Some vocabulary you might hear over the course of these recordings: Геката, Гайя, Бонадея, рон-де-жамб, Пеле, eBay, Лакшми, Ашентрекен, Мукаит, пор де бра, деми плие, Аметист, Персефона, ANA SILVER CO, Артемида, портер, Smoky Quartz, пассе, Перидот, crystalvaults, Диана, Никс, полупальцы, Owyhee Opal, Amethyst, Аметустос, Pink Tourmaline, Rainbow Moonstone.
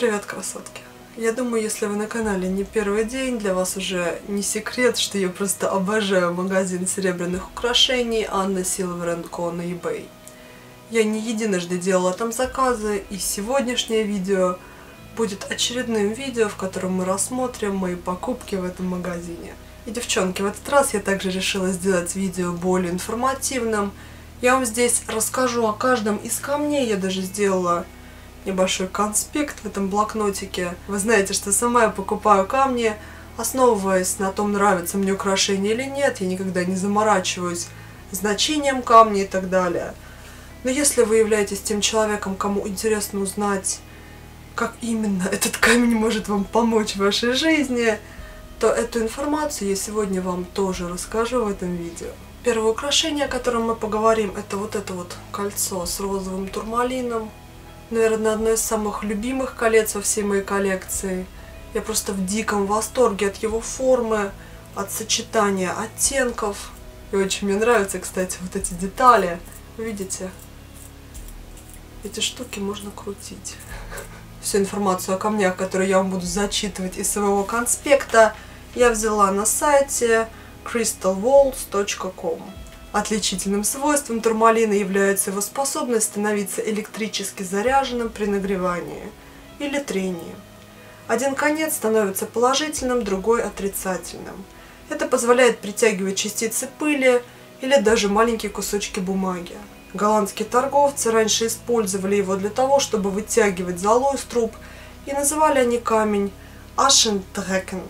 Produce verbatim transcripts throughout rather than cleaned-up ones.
Привет, красотки! Я думаю, если вы на канале не первый день, для вас уже не секрет, что я просто обожаю магазин серебряных украшений эй эн эй SILVER ко на eBay. Я не единожды делала там заказы, и сегодняшнее видео будет очередным видео, в котором мы рассмотрим мои покупки в этом магазине. И, девчонки, в этот раз я также решила сделать видео более информативным. Я вам здесь расскажу о каждом из камней, я даже сделала небольшой конспект в этом блокнотике. Вы знаете, что сама я покупаю камни, основываясь на том, нравится мне украшение или нет. Я никогда не заморачиваюсь значением камня и так далее. Но если вы являетесь тем человеком, кому интересно узнать, как именно этот камень может вам помочь в вашей жизни, то эту информацию я сегодня вам тоже расскажу в этом видео. Первое украшение, о котором мы поговорим, это вот это вот кольцо с розовым турмалином. Наверное, одно из самых любимых колец во всей моей коллекции. Я просто в диком восторге от его формы, от сочетания оттенков. И очень мне нравятся, кстати, вот эти детали. Видите? Эти штуки можно крутить. Всю информацию о камнях, которую я вам буду зачитывать из своего конспекта, я взяла на сайте crystal vaults точка ком. Отличительным свойством турмалина является его способность становиться электрически заряженным при нагревании или трении. Один конец становится положительным, другой отрицательным. Это позволяет притягивать частицы пыли или даже маленькие кусочки бумаги. Голландские торговцы раньше использовали его для того, чтобы вытягивать золу из труб, и называли они камень Ашентрекен.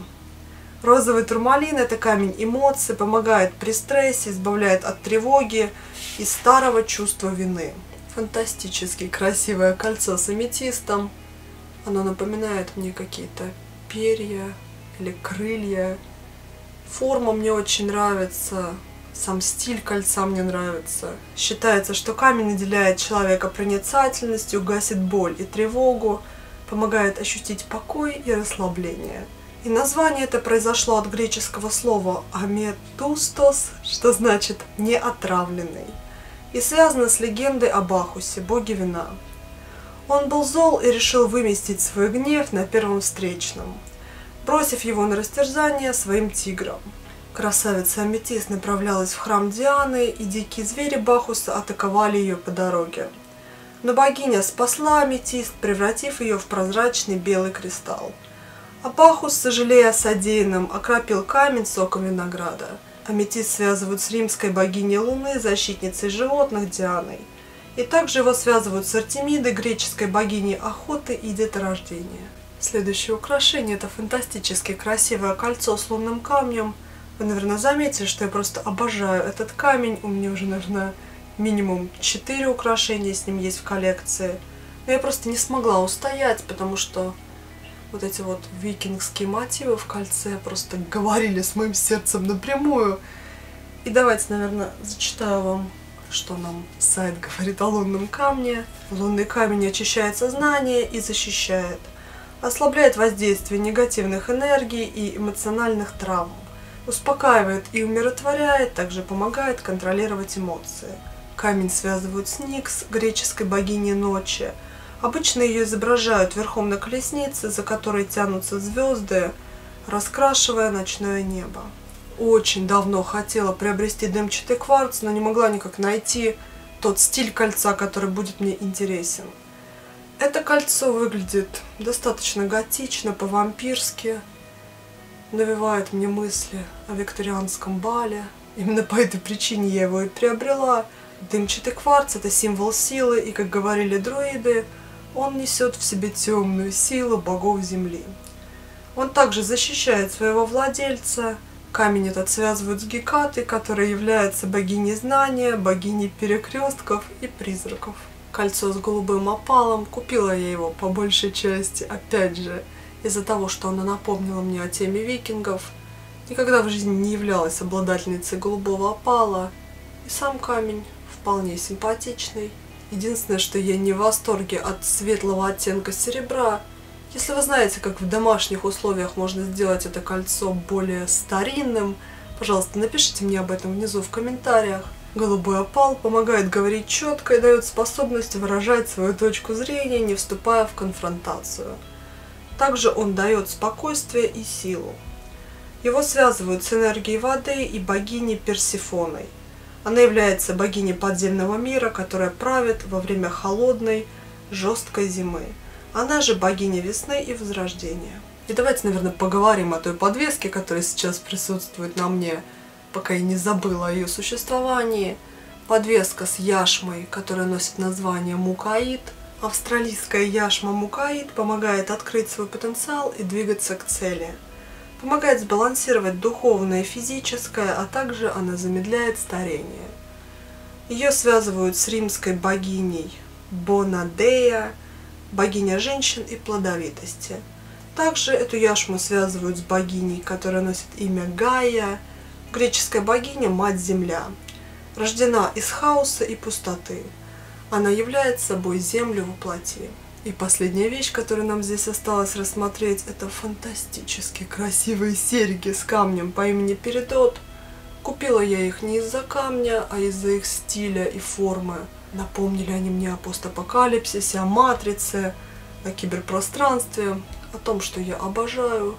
Розовый турмалин – это камень эмоций, помогает при стрессе, избавляет от тревоги и старого чувства вины. Фантастически красивое кольцо с аметистом. Оно напоминает мне какие-то перья или крылья. Форма мне очень нравится, сам стиль кольца мне нравится. Считается, что камень наделяет человека проницательностью, гасит боль и тревогу, помогает ощутить покой и расслабление. И название это произошло от греческого слова «аметустос», что значит «неотравленный», и связано с легендой о Бахусе, боге вина. Он был зол и решил выместить свой гнев на первом встречном, бросив его на растерзание своим тиграм. Красавица Аметист направлялась в храм Дианы, и дикие звери Бахуса атаковали ее по дороге. Но богиня спасла Аметист, превратив ее в прозрачный белый кристалл. А Бахус, сожалея о содеянном, окропил камень соком винограда. Аметист связывают с римской богиней Луны, защитницей животных Дианой. И также его связывают с Артемидой, греческой богиней охоты и деторождения. Следующее украшение – это фантастически красивое кольцо с лунным камнем. Вы, наверное, заметили, что я просто обожаю этот камень. У меня уже, наверное, минимум четыре украшения с ним есть в коллекции. Но я просто не смогла устоять, потому что вот эти вот викингские мотивы в кольце просто говорили с моим сердцем напрямую. И давайте, наверное, зачитаю вам, что нам сайт говорит о лунном камне. Лунный камень очищает сознание и защищает. Ослабляет воздействие негативных энергий и эмоциональных травм. Успокаивает и умиротворяет, также помогает контролировать эмоции. Камень связывают с Никс, греческой богиней ночи. Обычно ее изображают верхом на колеснице, за которой тянутся звезды, раскрашивая ночное небо. Очень давно хотела приобрести дымчатый кварц, но не могла никак найти тот стиль кольца, который будет мне интересен. Это кольцо выглядит достаточно готично, по-вампирски, навевает мне мысли о викторианском бале. Именно по этой причине я его и приобрела. Дымчатый кварц – это символ силы, и, как говорили друиды, он несет в себе темную силу богов земли. Он также защищает своего владельца. Камень этот связывают с Гекатой, которая является богиней знания, богиней перекрестков и призраков. Кольцо с голубым опалом. Купила я его по большей части, опять же, из-за того, что оно напомнило мне о теме викингов. Никогда в жизни не являлась обладательницей голубого опала. И сам камень вполне симпатичный. Единственное, что я не в восторге от светлого оттенка серебра. Если вы знаете, как в домашних условиях можно сделать это кольцо более старинным, пожалуйста, напишите мне об этом внизу в комментариях. Голубой опал помогает говорить четко и дает способность выражать свою точку зрения, не вступая в конфронтацию. Также он дает спокойствие и силу. Его связывают с энергией воды и богиней Персефоной. Она является богиней подземного мира, которая правит во время холодной, жесткой зимы. Она же богиня весны и возрождения. И давайте, наверное, поговорим о той подвеске, которая сейчас присутствует на мне, пока я не забыла о ее существовании. Подвеска с яшмой, которая носит название Мукаит. Австралийская яшма Мукаит помогает открыть свой потенциал и двигаться к цели. Помогает сбалансировать духовное и физическое, а также она замедляет старение. Ее связывают с римской богиней Бонадея, богиня женщин и плодовитости. Также эту яшму связывают с богиней, которая носит имя Гайя, греческая богиня Мать-Земля. Рождена из хаоса и пустоты. Она является собой землю во плоти. И последняя вещь, которую нам здесь осталось рассмотреть, это фантастически красивые серьги с камнем по имени Перидот. Купила я их не из-за камня, а из-за их стиля и формы. Напомнили они мне о постапокалипсисе, о матрице, о киберпространстве, о том, что я обожаю.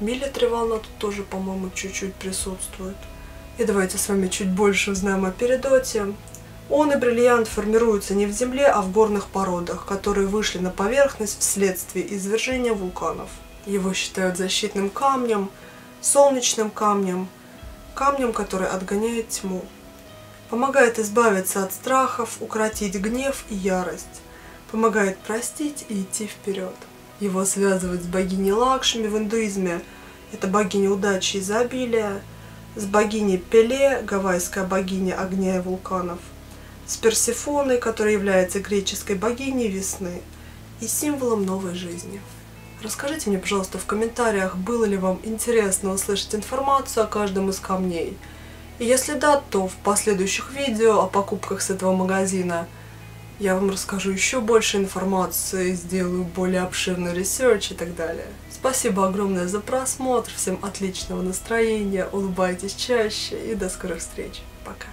Милитари волна тут тоже, по-моему, чуть-чуть присутствует. И давайте с вами чуть больше узнаем о Перидоте. Он и бриллиант формируются не в земле, а в горных породах, которые вышли на поверхность вследствие извержения вулканов. Его считают защитным камнем, солнечным камнем, камнем, который отгоняет тьму. Помогает избавиться от страхов, укротить гнев и ярость. Помогает простить и идти вперед. Его связывают с богиней Лакшми в индуизме. Это богиня удачи и изобилия. С богиней Пеле, гавайская богиня огня и вулканов. С Персефоной, которая является греческой богиней весны и символом новой жизни. Расскажите мне, пожалуйста, в комментариях, было ли вам интересно услышать информацию о каждом из камней. И если да, то в последующих видео о покупках с этого магазина я вам расскажу еще больше информации, сделаю более обширный ресерч и так далее. Спасибо огромное за просмотр, всем отличного настроения, улыбайтесь чаще и до скорых встреч. Пока!